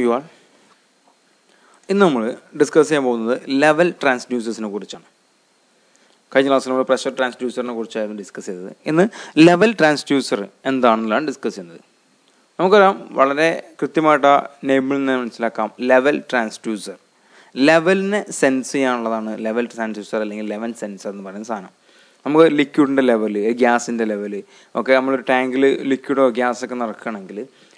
You are in the discuss level transducers pressure transducer discuss in the level transducer and the discuss in the level transducer level sense level transducer level sensor liquid level gas level okay tank liquid or gas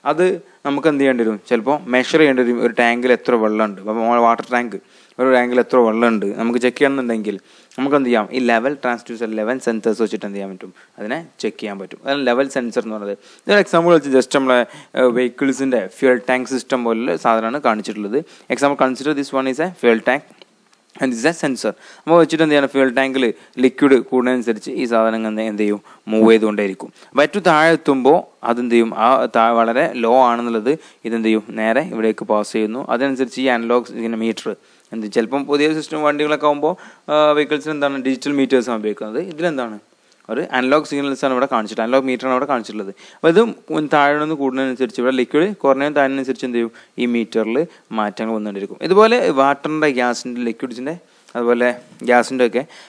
that's why we have measure a tangle at water tank, or angle at we check the level transducer, level sensor. That's check the level sensor. For example, just vehicles in the fuel tank system. Example, consider this one is a fuel tank. And this is a sensor. We have fuel tank liquid is move low and the system vehicles and digital meters analog signals analog meter liquid meter water gas liquids gas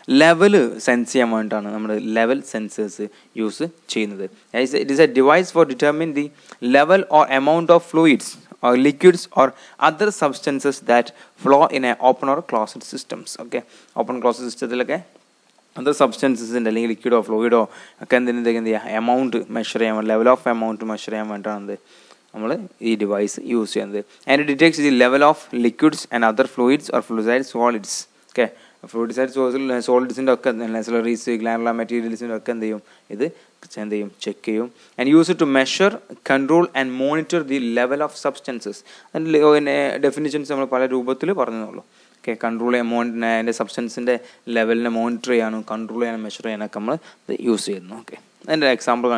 level sense level sensors use it is a device for determining the level or amount of fluids or liquids or other substances that flow in an open or closed systems. Okay, open closed system other substances in the liquid or fluid or can the amount measure level of amount measure device use and it detects the level of liquids and other fluids or fluidized solids. Okay, fluidized solids in the glandular materials check and use it to measure, control and monitor the level of substances. And in definitions okay, control and substance in the level monitor and control and measure and use it. Okay, and example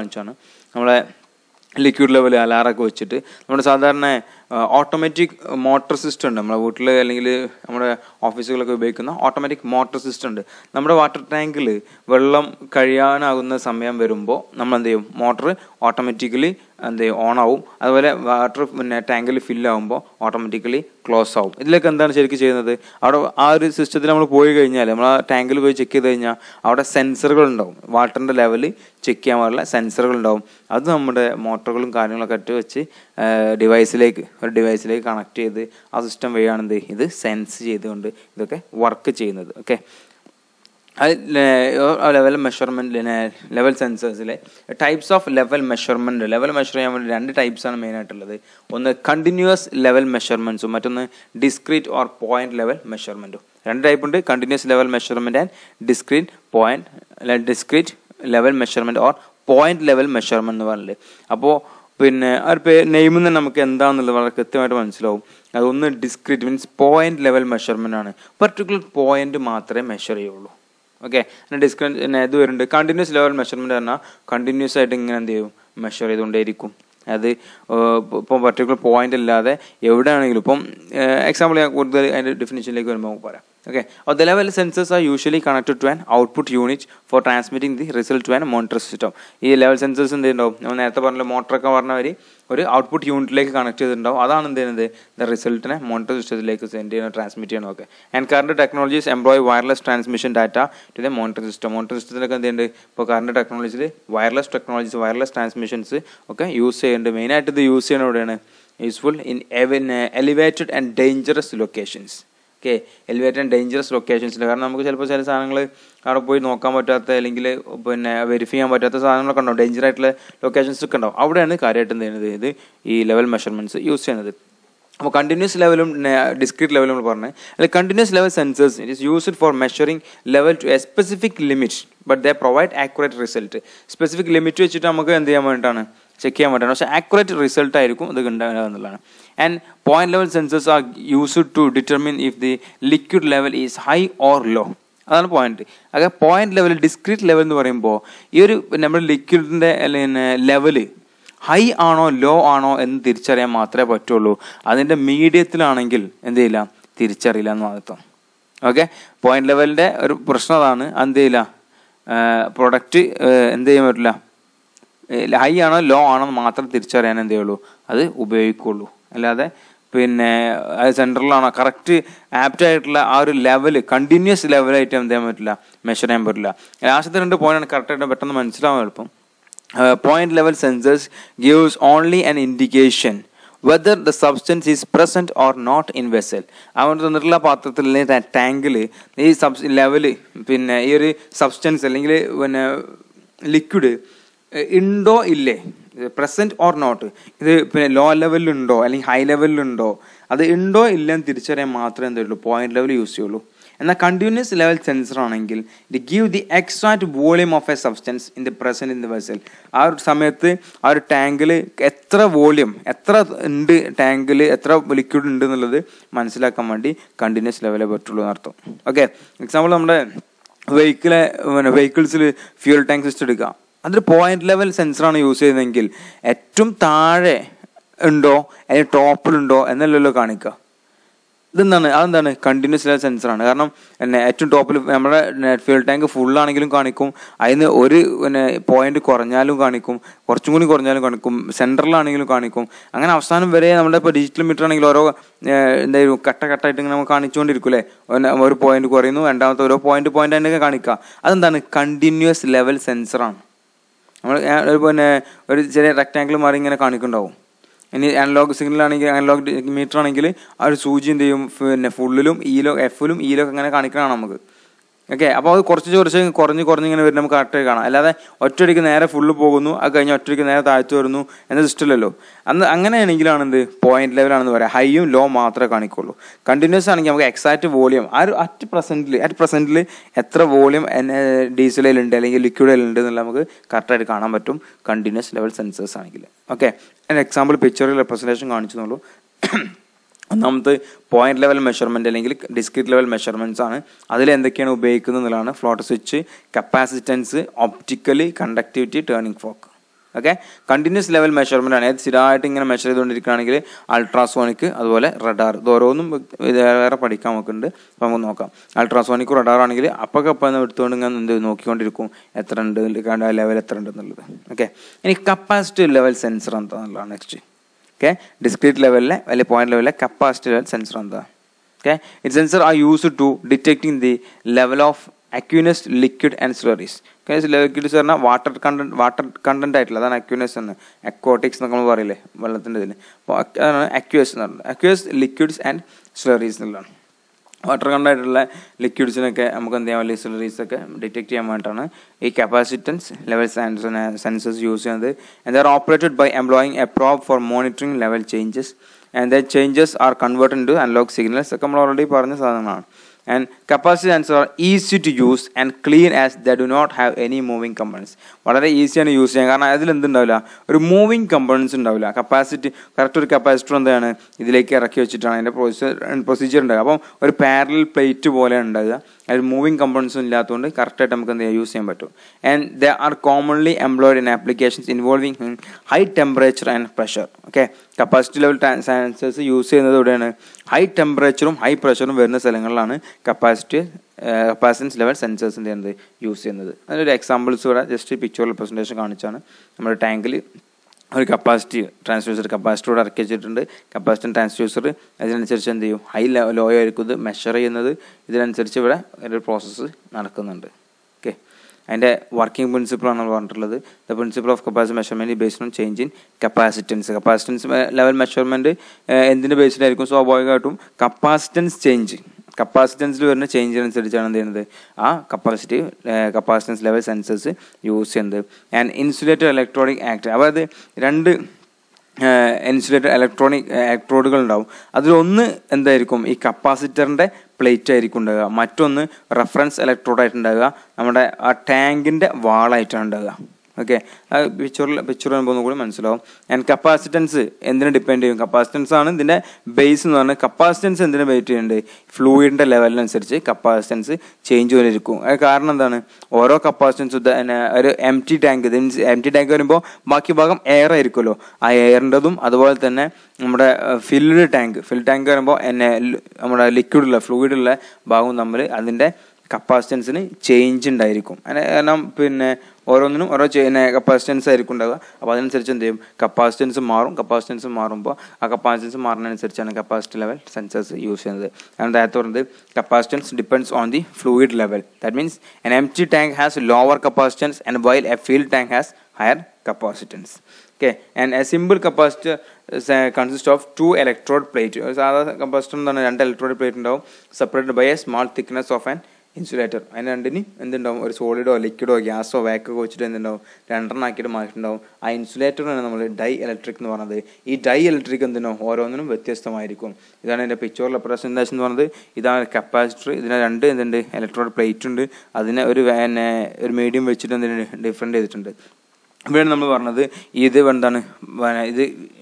liquid level alarm vechittu nammada sadharana automatic motor system nammada veettile allengile nammada office galukku ubhayikkunna automatic motor system undu nammada water tank il vellam kazhiyanaguna samayam verumbo nammal endeyum motor automatically on avum aduvale water tank il fill avumbo automatically close avum idilekku endana serikku cheyyunnathu avada aa system il nammal poi kayinjal nammala tank il poi check cheyyidayna avada sensor gal undavum water inde level check cheyanulla sensor gal undavum adu nammade motor galum kaaryangalukku attu vechi device like connect the system sense work cheyyunnathu okay level measurement level sensors types of level measurement two types are main aayittulladu one continuous level measurements mattonne discrete or point level measurement two type undu continuous level measurement and discrete level measurement or point level measurement nu parayille appo name in the Namakandan, I only discrete means point level measurement on a particular point matra measure. Okay, and discrete continuous level measurement and continuous setting and the measure is on Dericum. At the particular point, Lade, Evudan example, I would the definition like Mopara. Okay, or the level sensors are usually connected to an output unit for transmitting the result to a monitor system. These level sensors in the motor or output unit like connected the result in a monitor system like transmit. And current technologies employ wireless transmission data to the monitor system. Monitor system current technology, wireless technologies, wireless transmissions, okay, use and main at the use useful in elevated and dangerous locations. Okay, elevated and dangerous locations. Like, we have to verify dangerous locations. The level measurements use continuous level and discrete level. Continuous level sensors it is used for measuring level to a specific limit, but they provide accurate result. Specific limit to check so accurate result and point level sensors are used to determine if the liquid level is high or low. That's the point. If point level discrete level liquid level high or low or low that's the medium. Okay, point level product high or low or matter that's സെൻട്രലാണ് correct ആപ്റ്റായിട്ടുള്ള ആ ഒരു level continuous ലെവലായിട്ട് എന്ത് ചെയ്യാൻ പറ്റില്ല, measure ചെയ്യാൻ പറ്റില്ല. ലാസ്റ്റത്തെ 2 പോയിന്റാണ് കറക്റ്റായിട്ട് പെട്ടെന്ന് മനസ്സിലാവാൻ എളുപ്പം. Point level sensors gives only an indication whether the substance is present or not in vessel. അവൻ തന്നിട്ടുള്ള പാത്രത്തിലെ ടാങ്കിൽ ഈ ലെവല് പിന്നെ ഈ ഒരു സബ്സ്റ്റൻസ് അല്ലെങ്കിൽ പിന്നെ ലിക്വിഡ് ഉണ്ടോ ഇല്ലേ, പ്രസൻറ്റ് ഓർ നോട്ട്, ഇത് പിന്നെ ലോ ലെവലിലുണ്ടോ അല്ലെങ്കിൽ ഹൈ ലെവലിലുണ്ടോ, അത് ഉണ്ടോ ഇല്ലെന്ന് തിരിച്ചറിയാൻ മാത്രമേ എന്തുള്ളൂ പോയിന്റ് ലെവൽ യൂസ് ചെയ്യുള്ളൂ. എന്നാൽ കണ്ടിന്യൂസ് ലെവൽ സെൻസർ ആണെങ്കിൽ ഇത് give the exact volume of a substance in the present in the vessel. ആ ഒരു സമയത്ത് ആ ഒരു ടാങ്കിൽ എത്ര വോളിയം, എത്ര ഉണ്ട് ടാങ്കിൽ, എത്ര ലിക്വിഡ് ഉണ്ട് എന്നുള്ളത് മനസ്സിലാക്കാൻ വേണ്ടി കണ്ടിന്യൂസ് ലെവലേ പറ്റുള്ളൂ എന്നർത്ഥം. ഓക്കെ, എക്സാമ്പിൾ നമ്മുടെ വെഹിക്കിൾസിൽ ഫ്യൂൽ ടാങ്ക് സിസ്റ്റം എടുക്കുക. അതൊരു പോയിന്റ് ലെവൽ സെൻസറാണ് യൂസ് ചെയ്യുന്നതെങ്കിൽ ഏറ്റവും താഴെ ഉണ്ടോ അതിന് ടോപ്പിലുണ്ടോ എന്നല്ലല്ലോ കാണിക്കുക. ഇതെന്താണ്, അതെന്താണ് കണ്ടിന്യൂസ് ലെവൽ സെൻസറാണ്. കാരണം പിന്നെ ഏറ്റവും ടോപ്പിൽ നമ്മുടെ ഫ്യൂൽ ടാങ്ക് ഫുള്ളാണെങ്കിലും കാണിക്കും, അതിന് ഒരു പിന്നെ പോയിന്റ് കുറഞ്ഞാലും കാണിക്കും, കുറച്ചും കൂടി കുറഞ്ഞാലും കാണിക്കും, സെൻറ്ററിലാണെങ്കിലും കാണിക്കും, അങ്ങനെ അവസാനം വരെ നമ്മുടെ ഇപ്പോൾ ഡിജിറ്റൽ മീറ്റർ ആണെങ്കിൽ ഓരോ എന്തായാലും കട്ട കട്ടായിട്ട് ഇങ്ങനെ നമുക്ക് കാണിച്ചുകൊണ്ടിരിക്കും അല്ലേ. ഒരു പോയിന്റ് കുറയുന്നു, രണ്ടാമത്തെ ഓരോ പോയിന്റ് ആയിട്ടൊക്കെ കാണിക്കുക. അതെന്താണ്, കണ്ടിന്യൂസ് ലെവൽ സെൻസറാണ്. നമ്മൾ പിന്നെ ഒരു ചെറിയ റെക്റ്റാങ്കിൾ മാറി ഇങ്ങനെ കാണിക്കുന്നുണ്ടാവും. ഇനി അനലോഗ് സിഗ്നലാണെങ്കിൽ അനലോഗ് മീറ്റർ ആണെങ്കിൽ ആ ഒരു സൂചി എന്ത് ചെയ്യും, പിന്നെ ഫുള്ളിലും ഈലോ എഫിലും ഈലൊക്കെ അങ്ങനെ കാണിക്കണം നമുക്ക്. ഓക്കെ, അപ്പോൾ അത് കുറച്ച് കുറച്ച് കുറഞ്ഞ് കുറഞ്ഞിങ്ങനെ വരും, നമുക്ക് കറക്റ്റായി കാണാം. അല്ലാതെ ഒറ്റയടിക്ക് നേരെ ഫുള്ള് പോകുന്നു, അത് കഴിഞ്ഞാൽ ഒറ്റയ്ക്ക് നേരെ താഴ്ത്തു വരുന്നു എന്നത് ഇഷ്ടമല്ലല്ലോ. അന്ന് അങ്ങനെയാണെങ്കിലാണ് എന്ത് പോയിന്റ് ലെവലാണെന്ന് പറയാം, ഹൈയും ലോ മാത്രമേ കാണിക്കുള്ളൂ. കണ്ടിന്യൂസ് ആണെങ്കിൽ നമുക്ക് എക്സാക്റ്റ് വോളിയം ആ ഒരു അറ്റ് പ്രസൻറ്റിൽ എത്ര വോളിയം ഡീസലിലുണ്ട് അല്ലെങ്കിൽ ലിക്വിഡിലുണ്ട് എന്നുള്ള നമുക്ക് കറക്റ്റായിട്ട് കാണാൻ പറ്റും കണ്ടിന്യൂസ് ലെവൽ സെൻസേഴ്സ് ആണെങ്കിൽ. ഓക്കെ, എൻ്റെ എക്സാമ്പിൾ പിക്ചറിൽ റെപ്രസെൻറ്റേഷൻ കാണിച്ചെന്നുള്ളൂ. ഒന്നാമത്തെ പോയിന്റ് ലെവൽ മെഷർമെൻറ്റ് അല്ലെങ്കിൽ ഡിസ്ക്രീറ്റ് ലെവൽ മെഷർമെൻറ്റ്സ് ആണ്. അതിലെന്തൊക്കെയാണ് ഉപയോഗിക്കുന്നതാണ് float switch, capacitance, optical conductivity, turning fork. Okay, continuous level measurement ആണ്. അത് സ്ഥിരമായിട്ട് ഇങ്ങനെ മെഷർ ചെയ്തുകൊണ്ടിരിക്കുകയാണെങ്കിൽ അൾട്രാസോണിക്, അതുപോലെ റഡാർ, ഇത് ഓരോന്നും വേറെ പഠിക്കാൻ നോക്കുന്നുണ്ട്. അപ്പോൾ നമുക്ക് നോക്കാം. അൾട്രാസോണിക് റഡാർ ആണെങ്കിൽ അപ്പം എടുത്തുകൊണ്ട് ഇങ്ങനെ എന്ത് നോക്കിക്കൊണ്ടിരിക്കും, എത്ര ഉണ്ട് ലെവൽ, എത്ര ഉണ്ട് എന്നുള്ളത്. ഓക്കെ, ഇനി കപ്പാസിറ്റീവ് ലെവൽ സെൻസർ എന്താണെന്നുള്ളതാണ് നെക്സ്റ്റ്. Okay, discrete level അല്ലെങ്കിൽ point level capacity level sensor ആണ്. Okay, its sensor are used to detecting the level of aqueous liquid and slurries. Okay, liquids പറഞ്ഞാൽ വാട്ടർ കണ്ടന്റ് ആയിട്ടുള്ള, അതാണ് Aquinas എന്ന് aquatics എന്നൊക്കെ നമ്മൾ പറയില്ലേ വെള്ളത്തിൻ്റെ ഇതിൽ, അപ്പോൾ അതാണ് അക്യൂസ് എന്ന് പറഞ്ഞത്. അക്യൂസ് ലിക്വിഡ്സ് ആൻഡ് സ്ലറീസ് എന്നുള്ളതാണ്. വാട്ടർ കണ്ടായിട്ടുള്ള ലിക്വിഡ്സിനൊക്കെ നമുക്ക് എന്ത് ചെയ്യാൻ പറ്റില്ല, സ്ലറീസൊക്കെ ഡിറ്റക്ട് ചെയ്യാൻ വേണ്ടിയിട്ടാണ് ഈ കപ്പാസിറ്റൻസ് ലെവൽ സെൻസേഴ്സ് യൂസ് ചെയ്യുന്നത്. And they're operated by employing a probe for monitoring level changes and the changes are converted into analogue signals, ഒക്കെ നമ്മൾ ഓൾറെഡി പറഞ്ഞ സാധനങ്ങളാണ്. And capacity sensor are easy to use and clean as the do not have any moving components. വളരെ ഈസിയാണ് use ചെയ്യാൻ, കാരണം അതിലെന്തുണ്ടാവില്ല, ഒരു മൂവിങ് കമ്പണൻസ് ഉണ്ടാവില്ല. കപ്പാസിറ്റി കറക്റ്റ് ഒരു കപ്പാസിറ്റർ എന്താണ് ഇതിലേക്ക് ഇറക്കി വെച്ചിട്ടാണ് അതിൻ്റെ പ്രൊസീജിയർ ഉണ്ടാവുക. അപ്പം ഒരു പാരലൽ പ്ലേറ്റ് പോലെയാണ് ഉണ്ടാവുക, അതിൽ മൂവിങ് കമ്പണൻസും ഇല്ലാത്തതുകൊണ്ട് കറക്റ്റായിട്ട് നമുക്ക് എന്ത് ചെയ്യാം, യൂസ് ചെയ്യാൻ പറ്റും. And they are commonly employed in applications involving high temperature and pressure. Okay, capacity level sensors use ചെയ്യുന്നത് ഇവിടെയാണ്, ഹൈ ടെമ്പറേച്ചറും ഹൈ പ്രഷറും വരുന്ന സ്ഥലങ്ങളിലാണ് കപ്പാസിറ്റൻസ് ലെവൽ സെൻസേഴ്സിൻ്റെ എന്ത് യൂസ് ചെയ്യുന്നത്. അതിനൊരു എക്സാമ്പിൾസ് ഇവിടെ ജസ്റ്റ് പിക്ചറിൽ പ്രസൻറ്റേഷൻ കാണിച്ചാണ്. നമ്മുടെ ടാങ്കിൽ ഒരു കപ്പാസിറ്റർ ഇറക്കി വെച്ചിട്ടുണ്ട്. കപ്പാസിറ്റൻ ട്രാൻസ്ഡ്യൂസർ അതിനനുസരിച്ച് എന്ത് ചെയ്യും, ഹൈ ലോ ആയിരിക്കും ഇത് മെഷർ ചെയ്യുന്നത്, ഇതിനനുസരിച്ച് ഇവിടെ ഒരു പ്രോസസ്സ് നടക്കുന്നുണ്ട്. ഓക്കെ, അതിൻ്റെ വർക്കിംഗ് പ്രിൻസിപ്പിളാണ് നമ്മൾ പറഞ്ഞിട്ടുള്ളത്. The principle of capacity measurement based on change in capacitance. Capacitance level measurement എന്തിൻ്റെ ബേസിലായിരിക്കും, സ്വാഭാവികമായിട്ടും കപ്പാസിറ്റൻസ് ചേഞ്ച്, കപ്പാസിറ്റൻസിൽ വരുന്ന ചേഞ്ചിനനുസരിച്ചാണ് എന്ത് ചെയ്യുന്നത് ആ കപ്പാസിറ്റൻസ് ലെവൽ സെൻസേഴ്സ് യൂസ് ചെയ്യുന്നത്. ആൻഡ് ഇൻസുലേറ്റഡ് ഇലക്ട്രോണിക് ആക്ട്, അതായത് 2 ഇൻസുലേറ്റഡ് ഇലക്ട്രോഡുകൾ ഉണ്ടാവും. അതിലൊന്ന് എന്തായിരിക്കും, ഈ കപ്പാസിറ്ററിൻ്റെ പ്ലേറ്റ് ആയിരിക്കും ഉണ്ടാവുക, മറ്റൊന്ന് റെഫറൻസ് ഇലക്ട്രോഡായിട്ടുണ്ടാവുക, നമ്മുടെ ആ ടാങ്കിൻ്റെ വാളായിട്ടാണ് ഉണ്ടാവുക. ഓക്കെ, ആ പിക്ചർ വരുമ്പോൾ ഒന്നുകൂടി മനസ്സിലാവും. ആൻഡ് കപ്പാസിറ്റൻസ് എന്തിനെ ഡിപ്പെൻഡ് ചെയ്യും, കപ്പാസിറ്റൻസ് ആണ് ഇതിൻ്റെ ബേസ് എന്ന് പറഞ്ഞാൽ. കപ്പാസിറ്റൻസ് എന്തിനെ വെയിറ്റ് ചെയ്യുന്നുണ്ട്, ഫ്ലൂയിഡിൻ്റെ ലെവലിനനുസരിച്ച് കപ്പാസിറ്റൻസ് ചേഞ്ച് പോലെ ഇരിക്കും. അത് കാരണം എന്താണ്, ഓരോ കപ്പാസിറ്റൻസ് ഒരു empty tank, means empty tank വരുമ്പോൾ ബാക്കി ഭാഗം എയർ ആയിരിക്കുമല്ലോ, ആ എയറിൻ്റെതും അതുപോലെ തന്നെ നമ്മുടെ ഫിൽഡ് ടാങ്ക് വരുമ്പോൾ നമ്മുടെ ലിക്വിഡുള്ള ഫ്ലൂയിഡുള്ള ഭാഗവും തമ്മിൽ അതിൻ്റെ capacitance change in Diricum. And I'm or on capacitance Iricunda, about search and them capacitance marumba, a capacitance marn and search and capacity level sensors use. And that on the capacitance depends on the fluid level. That means an empty tank has lower capacitance and while a filled tank has higher capacitance. Okay, and a simple capacitor consists of two electrode plates. Other capacitor is electrode plate separated by a small thickness of an insulator. And then a solid or liquid or gas or vacuum which then a insulator and dielectric. This dielectric and then horizontal with this tamairicum. Then in a picture representation one day, either capacitor, then the electrode plate and a medium which then different. When number one of the either one done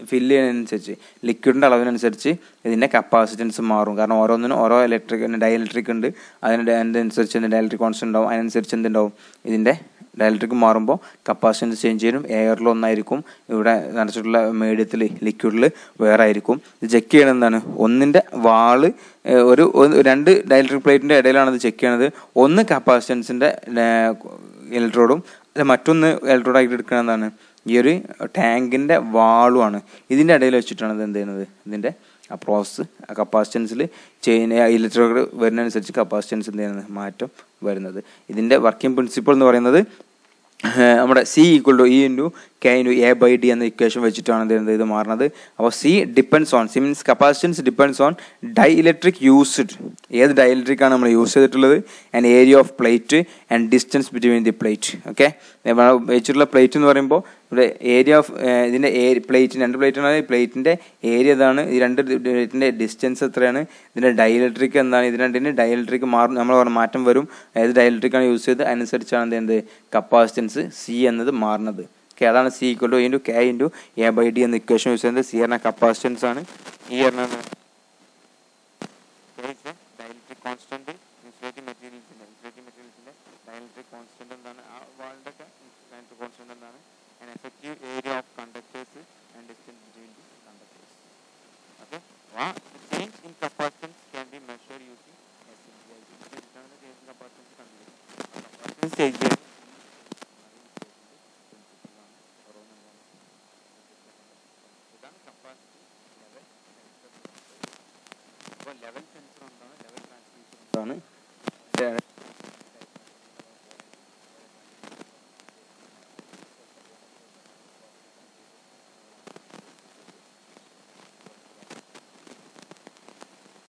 fill in search, liquid and allow search, is in a capacitance marung or electric and dielectric and then search and the dielectric constant down and search and the down in the dielectric marumbo, capacitance change air low niricum, immediately liquid where iricum, the checky and then one in the wall. Rendu dielectric plate in the check another on the capacitance in the electrode. The Matun electrolytic Kranana Yuri tank in the wall one is in the daily chitana than the approach a capacitance chain electric vernon such capacitance in the matter where another is in the working principle nor another C equal to E into K into A by D and the equation which it on the Marna. Our C depends on Siemens capacitance depends on dielectric used. Yes, dielectric and use an area of plate and distance between the plate. Okay, plate in the area of the plate and plate and plate in the area than the distance then a dielectric and then a dielectric number or matum verum as dielectric and use the answer and then the capacitance C and the Marna. C equal to into K into A by D and the equation is the C and a capacitance on here and dielectric constant insulating material dielectric constant and an effective area of conductors and distance between the conductors. Okay, the change in capacitance can be measured using SCI. Level sensor on the level transmission